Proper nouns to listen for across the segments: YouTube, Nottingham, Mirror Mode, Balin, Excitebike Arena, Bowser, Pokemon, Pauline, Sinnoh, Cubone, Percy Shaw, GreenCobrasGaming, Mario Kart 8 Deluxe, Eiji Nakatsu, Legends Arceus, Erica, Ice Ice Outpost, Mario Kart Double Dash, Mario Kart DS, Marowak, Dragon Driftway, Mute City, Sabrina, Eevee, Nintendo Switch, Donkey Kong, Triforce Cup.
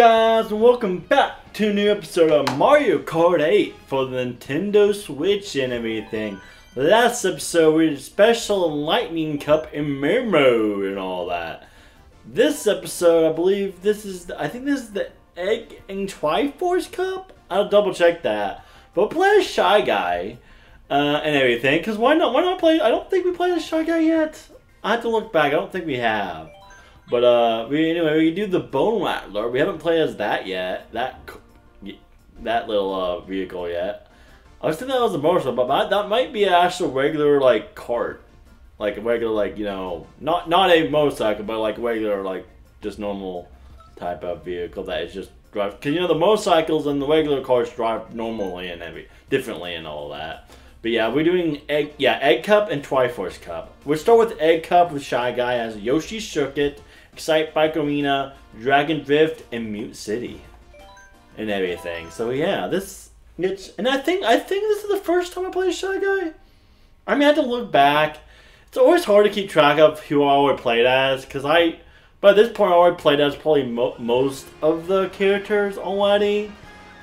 guys, and welcome back to a new episode of Mario Kart 8 for the Nintendo Switch and everything. Last episode we did Special Lightning Cup in Mirror Mode and all that. This episode, I believe this is, I think this is the Egg and Triforce Cup? I'll double check that. But play as Shy Guy and everything, because why not play, I don't think we played as Shy Guy yet. I have to look back, I don't think we have. But anyway, we do the Bone Rattler. We haven't played as that yet. That little vehicle yet. I was thinking that was a motorcycle, but that might be an actual regular like cart, like a regular like, you know, not a motorcycle, but like regular like just normal type of vehicle that is just drive. Because you know the motorcycles and the regular cars drive normally and differently and all that. But yeah, we're doing Egg Cup and Triforce Cup. We'll start with Egg Cup with Shy Guy as Yoshi Circuit, Excitebike Arena, Dragon Drift, and Mute City, and everything. So yeah, I think this is the first time I played Shy Guy. I mean, I had to look back. It's always hard to keep track of who I already played as, because by this point I already played as probably most of the characters already.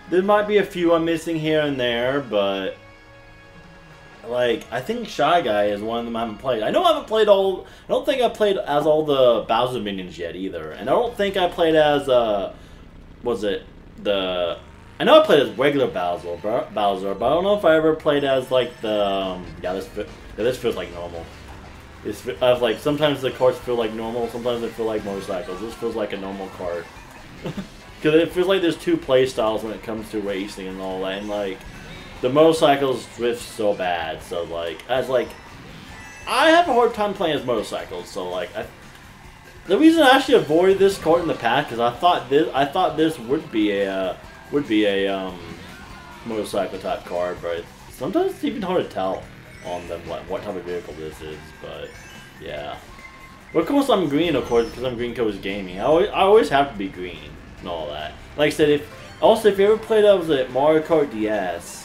There might be a few I'm missing here and there, but like, I think Shy Guy is one of them I haven't played. I know I haven't played all... I don't think I played as all the Bowser minions yet, either. And I don't think I played as, I know I played as regular Bowser, but I don't know if I ever played as, like, the... this feels like normal. Sometimes the carts feel like normal, sometimes they feel like motorcycles. This feels like a normal cart. Because it feels like there's two play styles when it comes to racing and all that, and, like... The motorcycles drift so bad, so like, I have a hard time playing as motorcycles, so like, the reason I actually avoided this cart in the past, because I thought this would be a motorcycle type card, but sometimes it's even hard to tell on them, like, what type of vehicle this is, but yeah. But of course I'm green, of course, because I'm GreenCobrasGaming. I always have to be green and all that. Like I said, if you ever played at Mario Kart DS,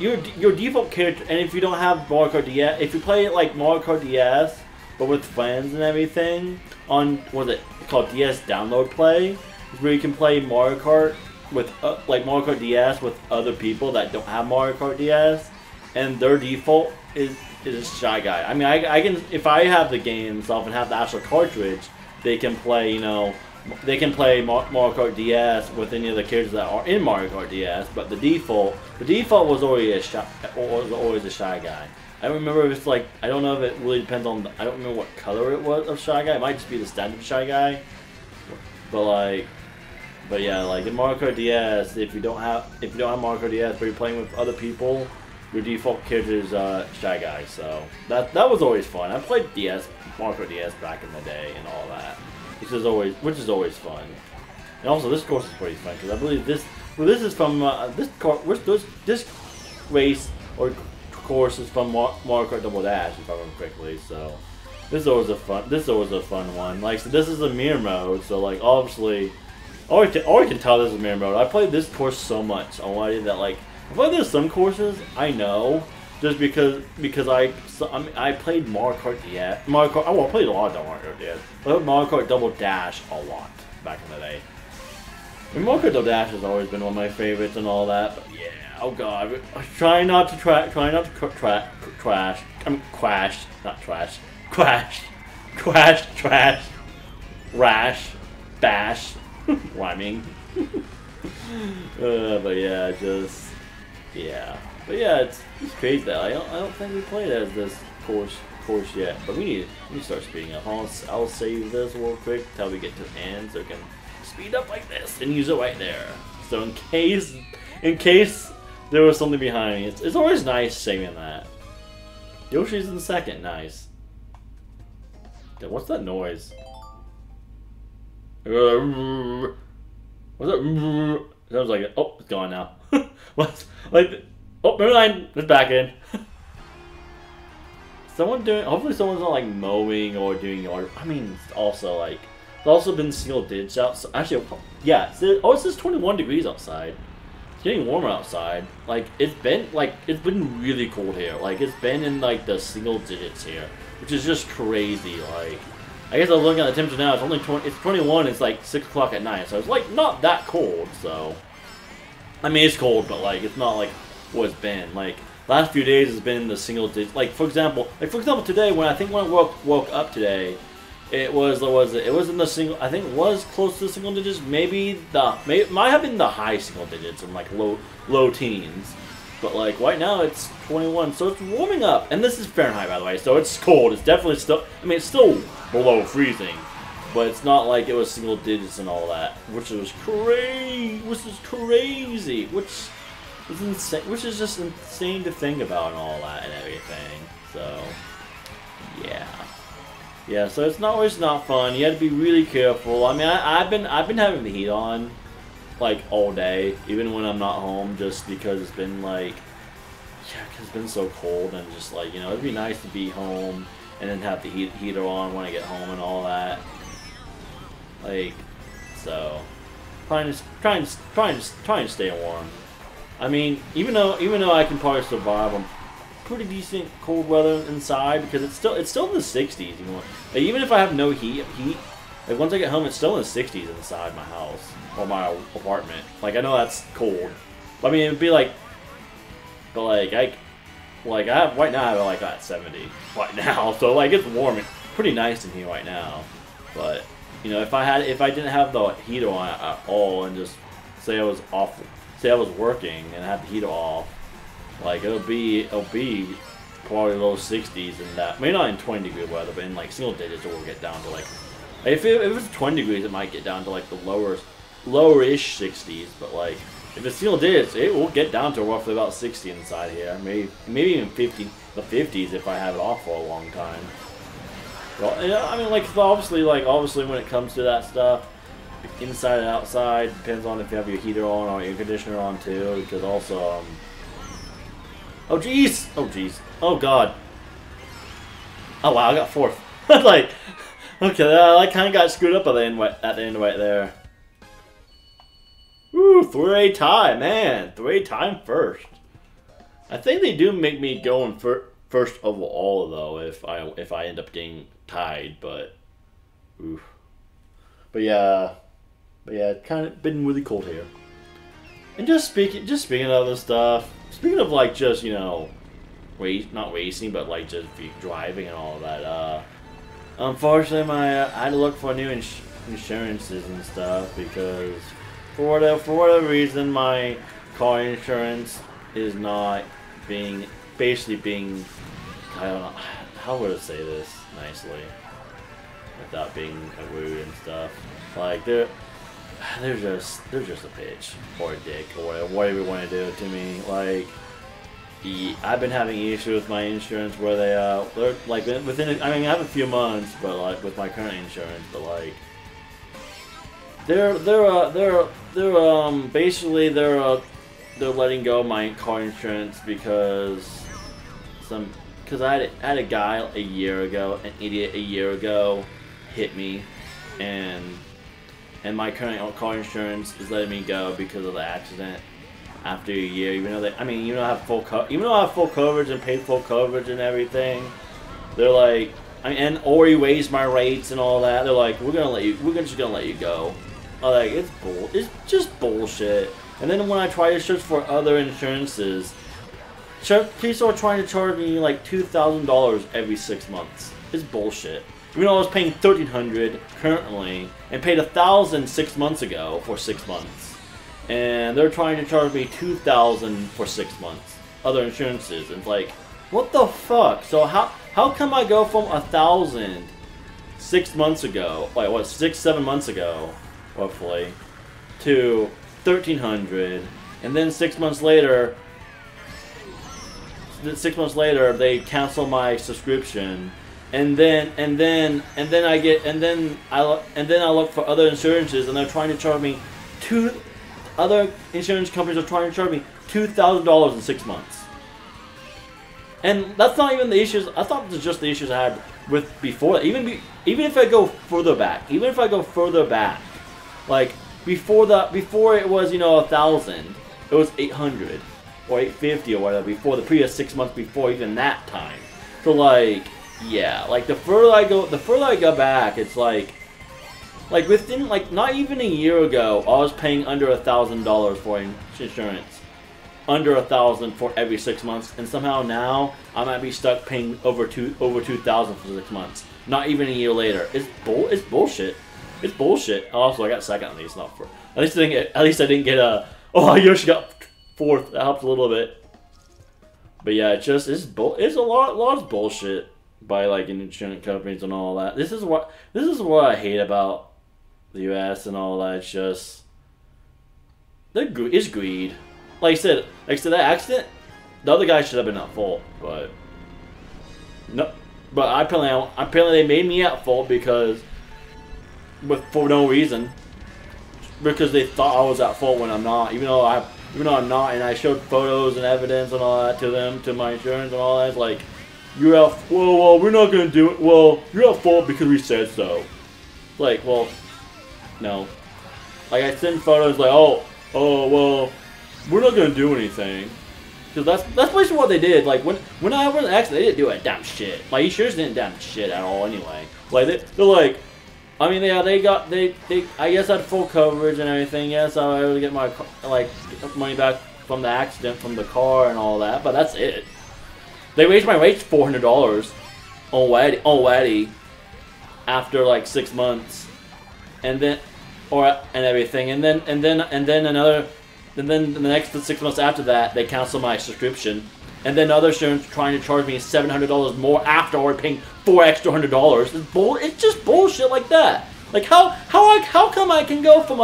your default character, and if you don't have Mario Kart DS, if you play it like Mario Kart DS, but with friends and everything, on, what is it called, DS Download Play, is where you can play Mario Kart with, like Mario Kart DS with other people that don't have Mario Kart DS, and their default is Shy Guy. I mean, I can, if I have the game itself and have the actual cartridge, they can play, you know, they can play Mario Kart DS with any of the characters that are in Mario Kart DS, but the default was always a Shy Guy. I don't remember if it's like, I don't know if it really depends on, I don't remember what color it was of Shy Guy. It might just be the standard Shy Guy, but yeah, like in Mario Kart DS, if you don't have Mario Kart DS, but you're playing with other people, your default character is Shy Guy. So that was always fun. I played Mario Kart DS back in the day and all that. Which is always fun, and also this course is pretty fun because I believe this is from this race or course is from Mario Kart Double Dash if I remember correctly. So this is always a fun one. Like, so this is a mirror mode, so like obviously, I can tell this is mirror mode. I played this course so much already that like I feel like there's some courses I know just because I played Mario Kart DS. I played a lot of Mario Kart DS. I played Mario Kart Double Dash a lot back in the day. And Mario Kart Double Dash has always been one of my favorites and all that. But yeah, oh god, crash, bash, rhyming. But yeah, it's crazy that I don't think we played as this course yet. But we need to start speeding up. I'll save this real quick until we get to the end, so we can speed up like this and use it right there. So in case there was something behind me, it's always nice saving that. Yoshi's in second, nice. Dude, what's that noise? What's that? Sounds like oh, it's gone now. What's like? Oh, never mind. It's back in. Hopefully, someone's not like mowing or doing yard. I mean, it's also like it's also been single digits out. So, actually, yeah. It says 21 degrees outside. It's getting warmer outside. Like it's been really cold here. Like it's been in like the single digits here, which is just crazy. Like I guess I was looking at the temperature now. It's only 20. It's 21. It's like 6 o'clock at night, so it's like not that cold. So, I mean, it's cold, but like it's not like what it's been. Like last few days has been the single digit. Like for example, today when I woke up today, it was in the single. I think it was close to the single digits. Maybe it might have been the high single digits and like low teens. But like right now it's 21, so it's warming up, and this is Fahrenheit, by the way, so it's cold. It's definitely still, I mean, it's still below freezing, but it's not like it was single digits and all that, which is crazy, which is insane, which is just insane to think about and all that and everything. So yeah, so it's not always not fun. You had to be really careful. I mean, I've been having the heat on like all day, even when I'm not home, just because it's been like, yeah, 'cause it's been so cold, and just like, you know, it'd be nice to be home and then have the heater on when I get home and all that. Like, so trying to stay warm. I mean, even though I can probably survive on pretty decent cold weather inside, because it's still in the 60s. Even if I have no heat. Like, once I get home, it's still in the 60s inside my house, or my apartment. Like, I know that's cold. I mean, it'd be like, but like I have, right now, I'm like at 70 right now. So like, it's warm, it's pretty nice in here right now. But you know, if I didn't have the heater on at all, and just say I was working and I had the heater off, like it'll be probably low 60s in that. Maybe not in 20-degree weather, but in like single digits, it will get down to like. If it's 20 degrees, it might get down to like the lower-ish 60s, but like if it's single digits, it will get down to roughly about 60 inside here, maybe even 50, the 50s if I have it off for a long time. Well, I mean, like obviously when it comes to that stuff, inside and outside depends on if you have your heater on or your conditioner on too, because also oh jeez, oh god, oh wow, I got fourth. Like. Okay, I kind of got screwed up at the end right there. Woo, 3 tie, man. 3 time first. I think they do make me go in first overall though if I end up getting tied, but oof. But yeah, it's kind of been really cold here. And just speaking of other stuff, speaking of like just, you know, not racing, but like just driving and all that. Unfortunately, I had to look for new insurances and stuff, because for whatever reason, my car insurance is not being, I don't know, how would I say this nicely without being rude and stuff. Like they're just a bitch or a dick or whatever you want to do to me. Like. I've been having issues with my insurance where they they're like I have a few months, but like with my current insurance, but like they're letting go of my car insurance because I had a guy a year ago, an idiot a year ago, hit me, and my current car insurance is letting me go because of the accident. After a year, even though I have full coverage and paid full coverage and everything, they're like, or you raise my rates and all that. They're like, we're just gonna let you go. I'm like, it's just bullshit. And then when I try to search for other insurances, people are trying to charge me like $2,000 every 6 months. It's bullshit. Even though I was paying $1,300 currently and paid $1,000 6 months ago for 6 months. And they're trying to charge me $2,000 for 6 months. Other insurances, and it's like, what the fuck? So how come I go from $1,000 6 months ago, like what, 6-7 months ago, roughly, to $1,300, and then 6 months later, 6 months later they cancel my subscription, and then I look for other insurances, and they're trying to charge me Other insurance companies are trying to charge me $2,000 in 6 months, and that's not even the issues. I thought it was just the issues I had with before. Even if I go further back, like before it was, you know, $1,000, it was $800 or $850 or whatever before the previous 6 months before even that time. So like Yeah, like the further I go back, it's like within not even a year ago, I was paying under $1,000 for insurance, under $1,000 for every 6 months, and somehow now I might be stuck paying over $2,000 for 6 months. Not even a year later. It's bullshit. It's bullshit. Also, I got second at least, not for at least I didn't get a oh, Yoshi got fourth. That helped a little bit. But yeah, it's just it's a lot of bullshit by insurance companies and all that. This is what I hate about the U.S. and all that. It's just it's greed. Like I said, that accident, the other guy should have been at fault, but no. But apparently they made me at fault because for no reason, because they thought I was at fault when I'm not, even though I'm not, and I showed photos and evidence and all that to them, to my insurance and all that. It's like, you're at, well, we're not gonna do it. Well, you're at fault because we said so. Like, well, no. Like, I send photos like, oh, well, we're not gonna do anything. Cause that's basically what they did. Like, when I was in an accident, they didn't do a damn shit. Like, insurance didn't damn shit at all anyway. Like, they're like, I mean, yeah, they I guess I had full coverage and everything. Yes, I was able to get my money back from the accident, from the car and all that. But that's it. They raised my rates $400 already after 6 months, and then everything, and then the next 6 months after that they canceled my subscription, and then other insurance trying to charge me $700 more after already paying $400 extra. It's just bullshit like that. Like how come I can go from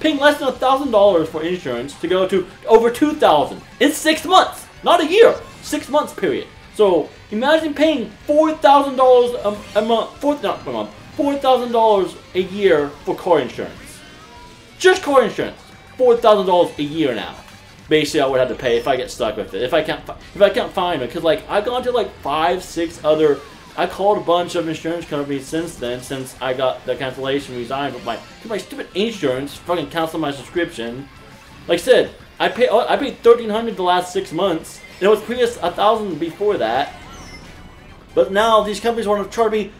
paying less than $1,000 for insurance to go to over $2,000 in 6 months, not a year. 6 months period. So imagine paying $4,000 a month, $4,000 a year for car insurance. Just car insurance, $4,000 a year now. Basically, I would have to pay if I get stuck with it. If I can't find it, because I've gone to 5, 6 other. I called a bunch of insurance companies since then, since I got the cancellation resigned, but my stupid insurance fucking canceled my subscription. Like I said, I paid $1,300 the last 6 months. It was previous $1,000 before that, but now these companies want to charge me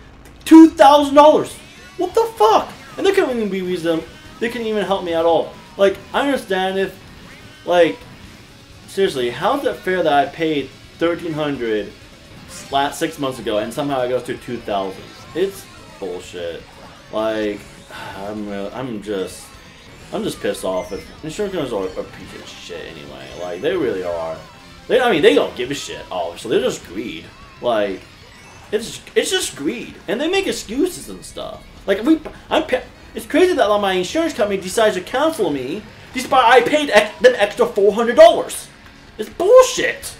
$2,000. What the fuck? And they couldn't even be reasonable. They couldn't even help me at all. Like, I understand if, seriously, how's it fair that I paid $1,300 last 6 months ago and somehow it goes to $2,000? It's bullshit. Like, I'm just pissed off. Insurance companies are a piece of shit anyway. Like, they really are. I mean, they don't give a shit, obviously. They're just greed. Like, it's just greed. And they make excuses and stuff. Like, it's crazy that my insurance company decides to cancel me despite I paid them extra $400. It's bullshit.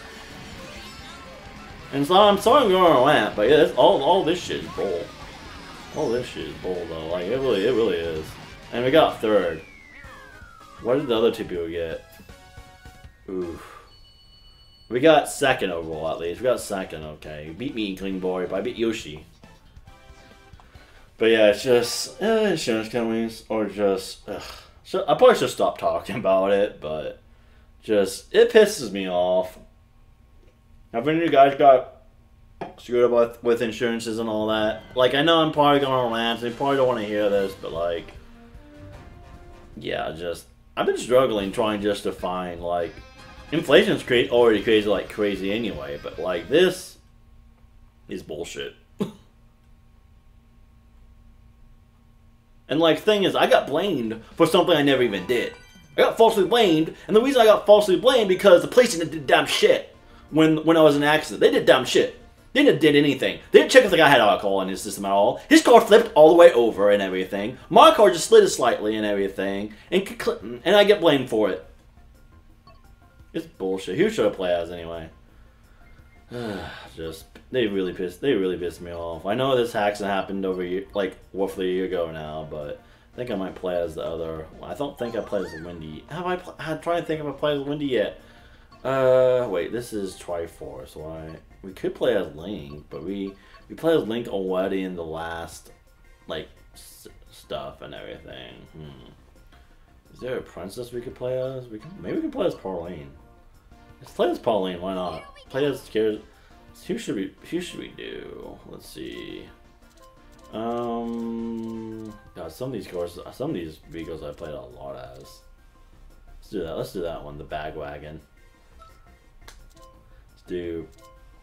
And so I'm sorry I'm going on a rant, but yeah, all this shit is bull. All this shit is bull, though. Like, it really is. And we got third. What did the other two people get? Oof. We got second overall, at least. We got second, okay. You beat me, Clean Boy, but I beat Yoshi. But yeah, it's just... insurance companies are just... Ugh. So I probably should stop talking about it, but... Just... It pisses me off. Have any of you guys got screwed up with insurances and all that? Like, I know I'm probably going on rants, so they probably don't want to hear this, but like... Yeah, just... I've been struggling trying just to find, like... Inflation's already crazy like crazy anyway, but like this is bullshit. And like thing is, I got blamed for something I never even did. I got falsely blamed, and the reason I got falsely blamed because the police didn't do damn shit when I was in an accident. They did damn shit. They didn't did anything. They didn't check if the guy had alcohol in his system at all. His car flipped all the way over and everything. My car just slid slightly and everything, and I get blamed for it. It's bullshit. Who should I play as anyway? Just they really pissed me off. I know this accident happened over roughly a year ago now, but I think I might play as the other. I don't think I played as Wendy. I'm trying to think if I played as Wendy yet. Wait, this is Triforce. Right? We could play as Link, but we played as Link already in the last stuff and everything. Is there a princess we could play as? Maybe we can play as Pauline. Let's play as Pauline, why not? Play as So who should we do? Let's see. God, some of these courses, some of these vehicles I played a lot as. Let's do that. Let's do that one, the bag wagon. Let's do.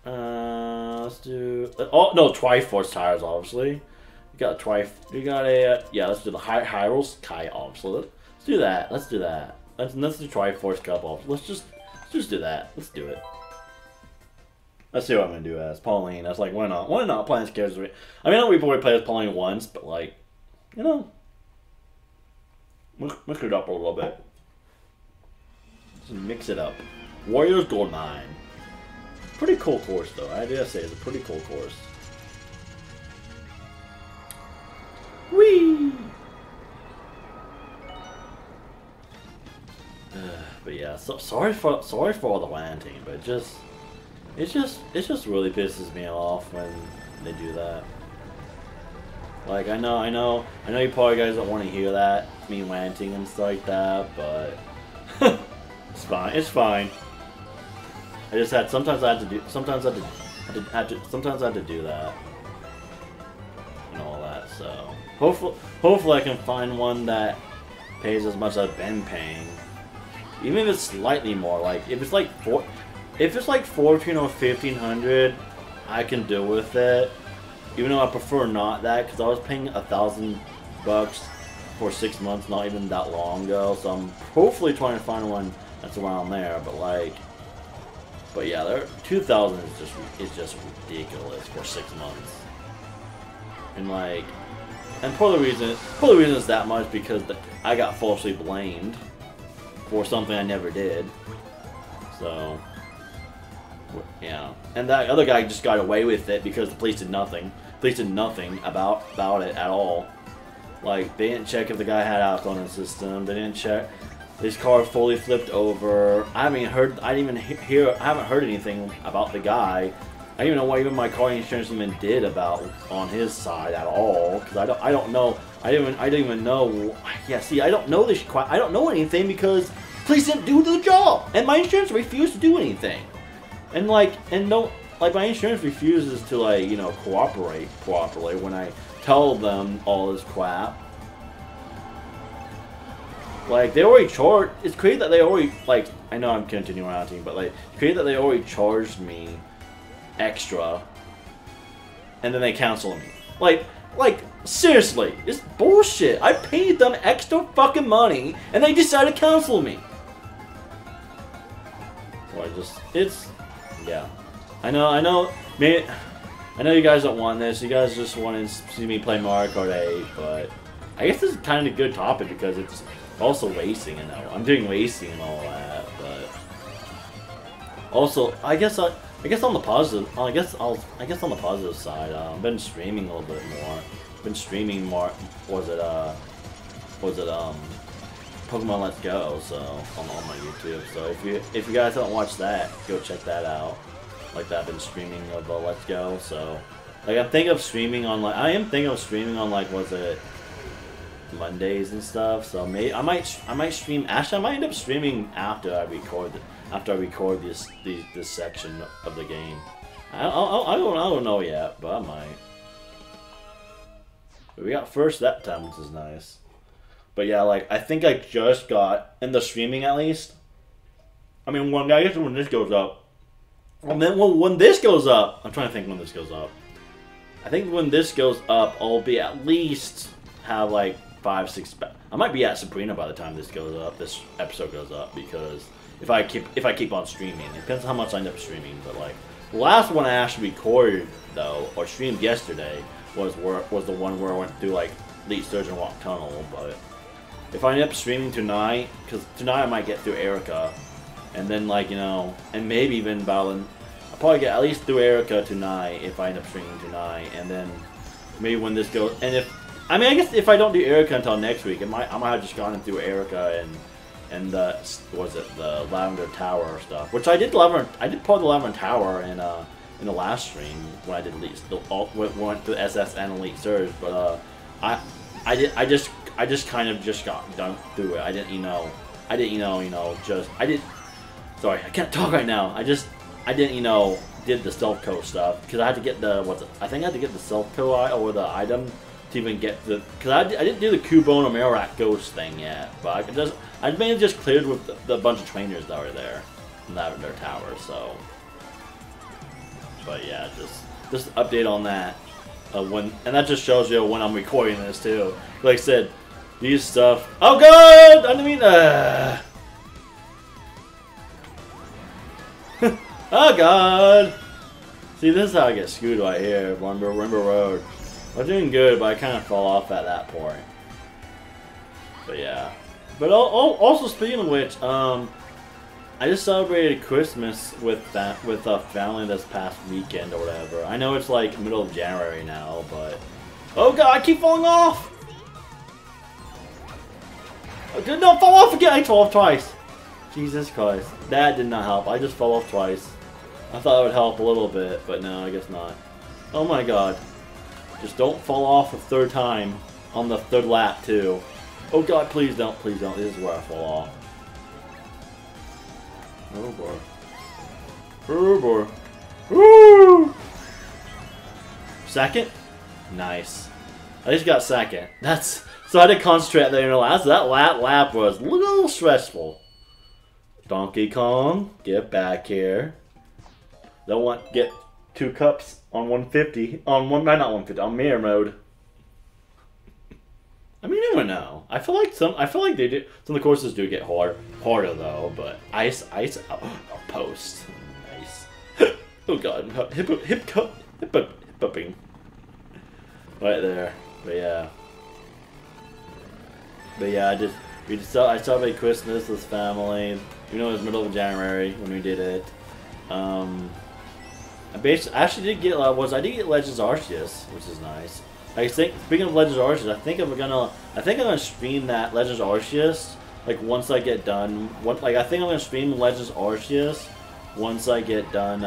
Oh no, Triforce tires, obviously. You got a yeah, let's do the Hyrule Sky, obviously. Let's do that. Let's do that. Let's do Triforce Cup, obviously. Let's just do that. Let's do it. Let's see what I'm gonna do as Pauline. I was like, why not? Why not playing characters? I mean, I know we've already played as Pauline once, but like, you know, mix it up a little bit. Just mix it up. Wario's Gold Mine. Pretty cool course, though. I dare say it's a pretty cool course. Whee! But yeah, so, sorry for all the ranting, but just. It just really pisses me off when they do that. Like, I know you probably guys don't want to hear that, me ranting and stuff like that, but it's fine. It's fine. I just had sometimes I had to do that and all that. So hopefully I can find one that pays as much as I've been paying, even if it's slightly more. Like if it's like $1,400 or $1,500, I can deal with it. Even though I prefer not that, because I was paying $1,000 for 6 months not even that long ago. So I'm hopefully trying to find one that's around there. But like, but yeah, there 2,000 is just ridiculous for 6 months. And like, and part of the reason is that much because I got falsely blamed for something I never did. So. Yeah, and that other guy just got away with it because the police did nothing. Police did nothing about it at all. Like, they didn't check if the guy had alcohol in his system. They didn't check. His car fully flipped over. I haven't heard anything about the guy. I don't even know what even my car insurance even did about on his side at all. Cause I don't know. I didn't even know. Yeah, see, I don't know anything because police didn't do the job, and my insurance refused to do anything. And like, my insurance refuses to like, you know, cooperate properly when I tell them all this crap. Like, they already charged, it's crazy that they already, like, I know I'm continuing ranting, but like, it's crazy that they already charged me extra, and then they cancel me. Like, seriously, it's bullshit. I paid them extra fucking money, and they decided to cancel me. So yeah, I know, man. I know you guys don't want this. You guys just want to see me play Mario Kart 8, but I guess this is kind of a good topic because it's also racing and all. I'm doing racing and all that, but also I guess on the positive, I guess on the positive side, I've been streaming a little bit more. I've been streaming more. Was it Pokemon Let's Go, so on my YouTube. So if you guys haven't watched that, go check that out. Like, I've been streaming of Let's Go, so like I am thinking of streaming on like was it Mondays and stuff. So maybe I might stream. Actually, I might end up streaming after I record this section of the game. I don't know yet, but I might. But we got first that time, which is nice. But yeah, like, I think I just got, in the streaming at least, I mean, when this goes up, and then when this goes up, I'm trying to think when this goes up. I think when this goes up, I'll be at least have like 5, 6, I might be at Sabrina by the time this goes up, this episode goes up, because if I keep on streaming, it depends on how much I end up streaming, but like, the last one I actually recorded, though, or streamed yesterday, was the one where I went through, like, the Surgeon Rock Tunnel, but... If I end up streaming tonight, because tonight I might get through Erica, and then like, you know, and maybe even Balin, I'll probably get at least through Erica tonight if I end up streaming tonight, and then maybe when this goes, and if, I mean, I guess if I don't do Erica until next week, I might have just gone through Erica and the Lavender Tower stuff, which I did part of the Lavender Tower in the last stream when I did Elite, went through SS and Elite Surge, but I just kind of just got done through it. I didn't, you know, just, I didn't, sorry, I can't talk right now. I didn't, you know, did the Stealth Co stuff, because I had to get the, what's it, I think I had to get the Stealth Co or the item to even get the, because I didn't do the Cubone or Marowak Ghost thing yet, but I mainly just cleared with the bunch of trainers that were there in Lavender Tower, so. But yeah, just an update on that. When, and that just shows you when I'm recording this too. Like I said, these stuff. Oh god! I mean, oh god! See, this is how I get screwed right here. Remember Road. I'm doing good, but I kind of fall off at that point. But yeah. But also speaking of which, I just celebrated Christmas with a family this past weekend or whatever. I know it's like middle of January now, but oh god, I keep falling off. Oh, did not fall off again. I fell off twice. Jesus Christ, that did not help. I just fell off twice. I thought it would help a little bit, but no, I guess not. Oh my god, just don't fall off a third time on the third lap too. Oh god, please don't, please don't. This is where I fall off. Oh boy. Oh boy. Woo! Second? Nice. I just got second. That's so I had to concentrate there in the last. That lap was a little stressful. Donkey Kong, get back here. Don't want to get two cups on 150. On one, not 150. On Mirror Mode. I mean, you never know. I feel like they do. Some of the courses do get harder though. But ice outpost. Nice. Oh god, hip-hopping. Right there. But yeah. But yeah, I celebrated Christmas with family. You know, it was middle of January when we did it. I actually did get I did get Legends Arceus, which is nice. I think, speaking of Legends Arceus, I think I'm gonna stream that Legends Arceus like once I get done. I think I'm gonna stream Legends Arceus once I get done.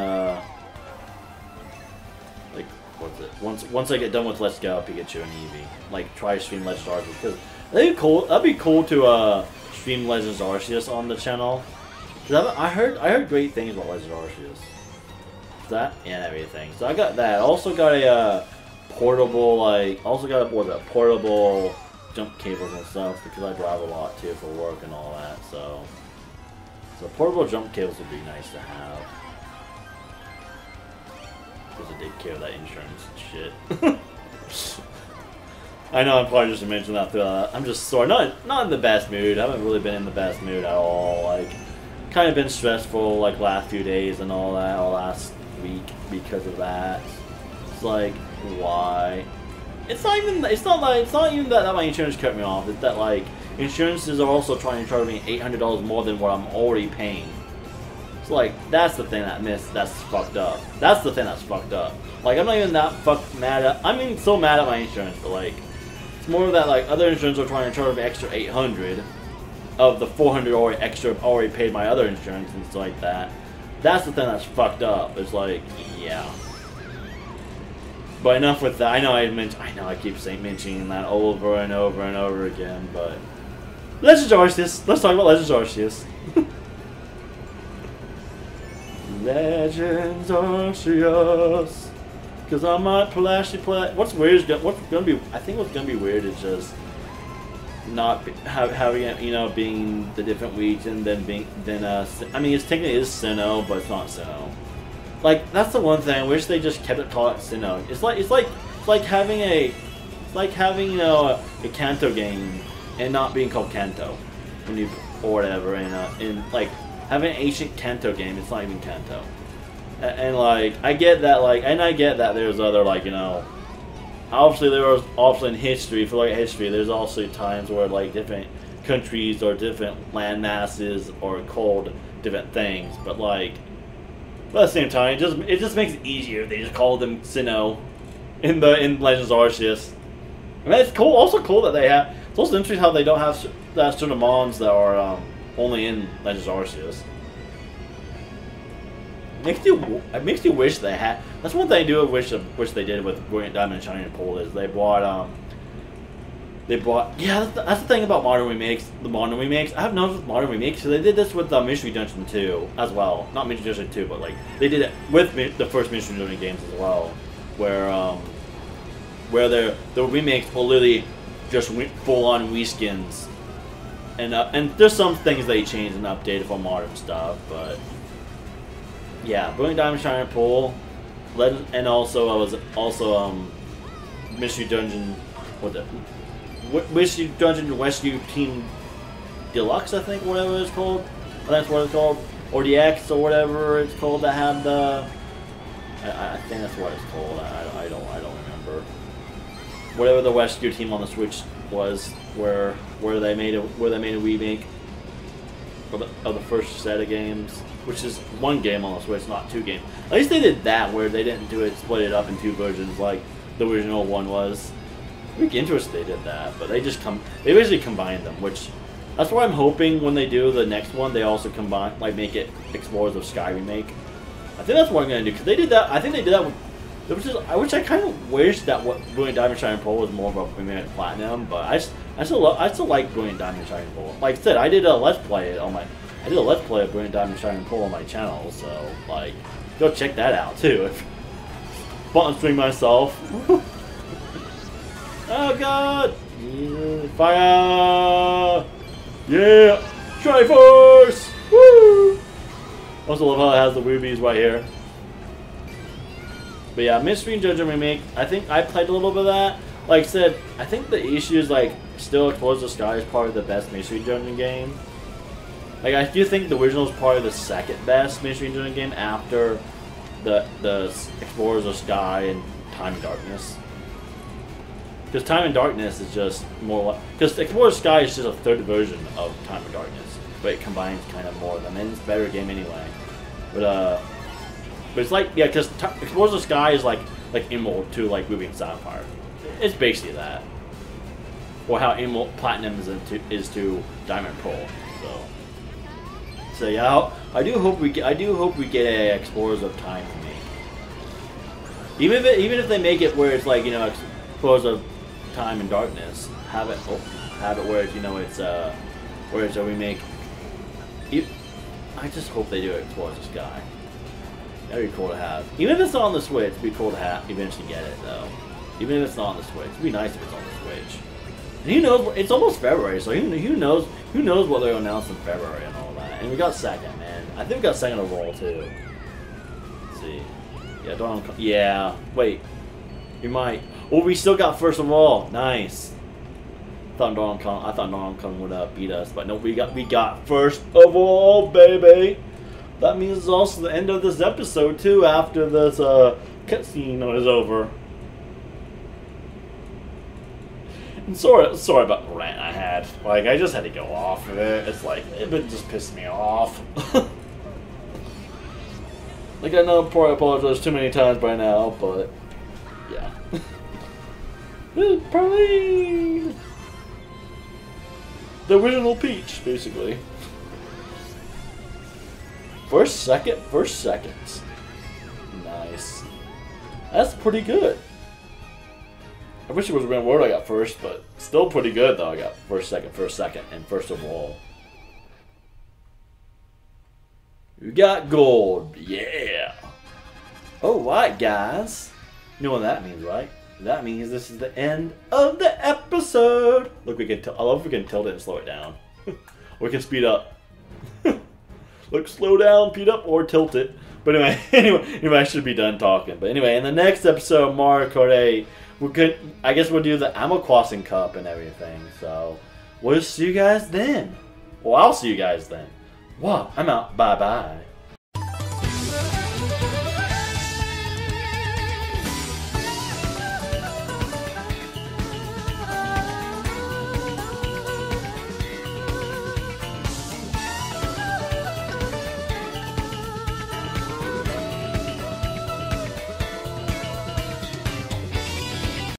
Like what's it? Once I get done with Let's Go Pikachu and Eevee, like try to stream Legends Arceus because that'd be cool. That'd be cool to stream Legends Arceus on the channel. Cause I heard great things about Legends Arceus. That and everything. So I got that. I also got a. Portable, portable jump cables and stuff because I drive a lot too for work and all that. So portable jump cables would be nice to have because I did care of that insurance and shit. I know I'm probably just mentioning that throughout. I'm just sore, not in the best mood. I haven't really been in the best mood at all. Like, kind of been stressful like last few days and all that, all last week because of that. It's like. Why? It's not even that my insurance cut me off. It's that like insurances are also trying to charge me $800 more than what I'm already paying. It's like that's the thing that that's fucked up. That's the thing that's fucked up. Like I'm not even that fucked mad at. I mean, so mad at my insurance, but like it's more of that like other insurance are trying to charge me extra $800 of the $400 already extra already paid my other insurance and stuff like that. That's the thing that's fucked up. It's like yeah. But enough with that. I know I keep mentioning that over and over and over again, but Legends Arceus. Let's talk about Legends Arceus. Legends Arceus. Cause I might play. What's weird is what's gonna be weird is just not having it, you know, being the different region than being I mean, it's technically is Sinnoh, but it's not Sinnoh. Like that's the one thing I wish they just kept it called Sinnoh. It's like having you know a Kanto game and not being called Kanto when you or whatever and like having an ancient Kanto game. It's not even Kanto. And like I get that there's other like you know obviously there was in history there's also times where like different countries or different land masses are called different things, but like. But at the same time, it just makes it easier. They just call them Sinnoh in Legends Arceus. I mean, it's cool. Also cool that they have. It's also interesting how they don't have that sort of moms that are only in Legends Arceus. It makes you wish they had. That's one thing I do wish they did with Brilliant Diamond and Shining Pearl is they brought They brought, yeah, that's the thing about modern remakes, I have noticed with modern remakes, so they did this with Mystery Dungeon 2 as well. Not Mystery Dungeon 2, but like, they did it with the first Mystery Dungeon games as well, where the remakes will literally just full-on reskins. And there's some things they changed and updated for modern stuff, but yeah, Brilliant Diamond Shining Pearl, and also I was also Mystery Dungeon, Mystery Dungeon Rescue Team Deluxe, I think, whatever it's called. I think that's what it's called, or DX or whatever it's called, that had the. I think that's what it's called. I don't remember. Whatever the rescue team on the Switch was, where they made a remake of the first set of games, which is one game on the Switch, not two games. At least they did that, where they didn't do it split it up in two versions like the original one was. It'd be interesting they did that, but they basically combined them, which that's what I'm hoping when they do the next one. They also combine, like, make it Explorers of Sky remake. I think that's what I'm gonna do, because they did that. I think they did that with. I kind of wish that what Brilliant Diamond Shining Pearl was more of a premium platinum, but I still like Brilliant Diamond Shining Pearl. Like I said, I did a let's play on my of Brilliant Diamond Shining Pearl on my channel, so like go check that out too. Sponsoring myself. Oh god! Yeah, fire! Yeah! Triforce! Woo! Also love how it has the rubies right here. But yeah, Mystery Dungeon Remake, I think I played a little bit of that. Like I said, I think the issue is like, still Explorers of the Sky is probably the best Mystery Dungeon game. Like, I do think the original is probably the second best Mystery Dungeon game after the Explorers of the Sky and Time and Darkness. Because Time and Darkness is just more like, because Explorers of the Sky is just a third version of Time and Darkness, but it combines kind of more of them, and it's a better game anyway. But it's like, yeah, because Explorers of the Sky is like Emerald to like Ruby and Sapphire. It's basically that, or how Emerald Platinum is to Diamond Pearl. So yeah, I do hope we get a Explorers of Time remake. Even if they make it where it's like, you know, Explorers of Time and Darkness, have it where it's, you know, where it's a remake. I just hope they do Explorers of Sky. That'd be cool to have. Even if it's not on the Switch, it'd be cool to have. Eventually get it though. Even if it's not on the Switch, it'd be nice if it's on the Switch. And who knows? It's almost February, so who knows what they'll announce in February and all that. And we got second, man. I think we got second overall too. Let's see, yeah, yeah. Wait, you might. Oh, we still got first of all. Nice. I thought Donkey Kong would beat us, but no, we got first of all, baby. That means it's also the end of this episode too. After this cutscene is over. And sorry about the rant I had. Like, I just had to go off of it. It's like it just pissed me off. Like, I know I probably apologized too many times by now, but yeah. Probably the original Peach, basically. First seconds. Nice. That's pretty good. I wish it was a real word I got first, but still pretty good though. I got first second, and first of all. You got gold, yeah. Alright guys. You know what that means, right? That means this is the end of the episode. Look, I love if we can tilt it and slow it down. We can speed up. Look, slow down, beat up, or tilt it. But anyway, I should be done talking. But anyway, in the next episode of Mario Kart 8, I guess we'll do the Animal Crossing Cup and everything. So, we'll see you guys then. Well, I'll see you guys then. Wow, I'm out. Bye-bye.